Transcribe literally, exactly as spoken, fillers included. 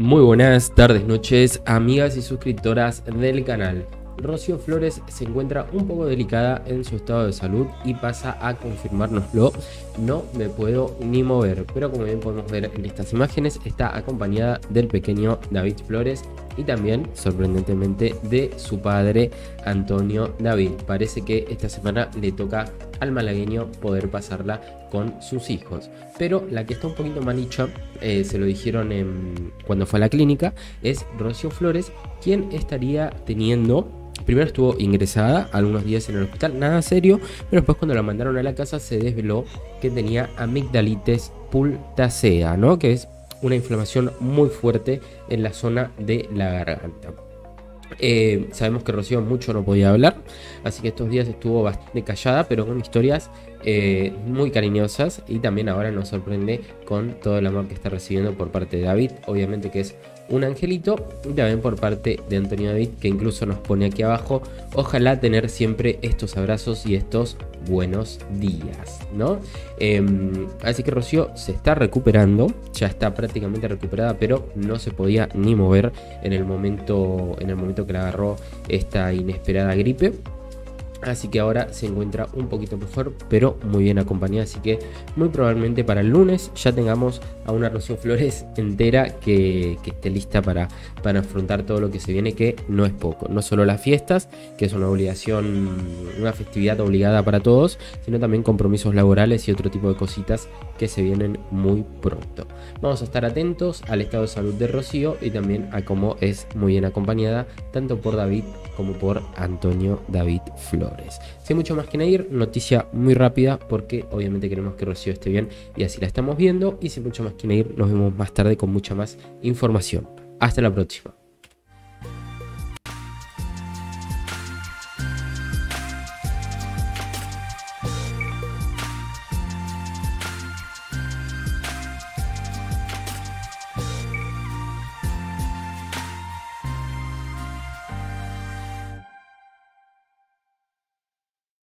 Muy buenas tardes, noches, amigas y suscriptoras del canal. Rocío Flores se encuentra un poco delicada en su estado de salud y pasa a confirmárnoslo. No me puedo ni mover, pero como bien podemos ver en estas imágenes, está acompañada del pequeño David Flores y también, sorprendentemente, de su padre Antonio David. Parece que esta semana le toca al malagueño poder pasarla con sus hijos, pero la que está un poquito mal hecha, eh, se lo dijeron en, cuando fue a la clínica, es Rocío Flores, quien estaría teniendo... Primero estuvo ingresada algunos días en el hospital, nada serio, pero después cuando la mandaron a la casa se desveló que tenía amigdalitis pultacea, ¿no? Que es una inflamación muy fuerte en la zona de la garganta. Eh, sabemos que Rocío mucho no podía hablar, así que estos días estuvo bastante callada, pero con historias eh, muy cariñosas, y también ahora nos sorprende con todo el amor que está recibiendo por parte de David, obviamente que es un angelito, y también por parte de Antonio David, que incluso nos pone aquí abajo: ojalá tener siempre estos abrazos y estos buenos días, ¿no? Eh, así que Rocío se está recuperando, ya está prácticamente recuperada, pero no se podía ni mover en el momento, en el momento que la agarró esta inesperada gripe. Así que ahora se encuentra un poquito mejor, pero muy bien acompañada. Así que muy probablemente para el lunes ya tengamos a una Rocío Flores entera que, que esté lista para, para afrontar todo lo que se viene, que no es poco. No solo las fiestas, que es una obligación, una festividad obligada para todos, sino también compromisos laborales y otro tipo de cositas que se vienen muy pronto. Vamos a estar atentos al estado de salud de Rocío y también a cómo es muy bien acompañada, tanto por David como por Antonio David Flores. Sin mucho más que añadir, noticia muy rápida porque obviamente queremos que Rocío esté bien y así la estamos viendo, y sin mucho más que añadir nos vemos más tarde con mucha más información. Hasta la próxima.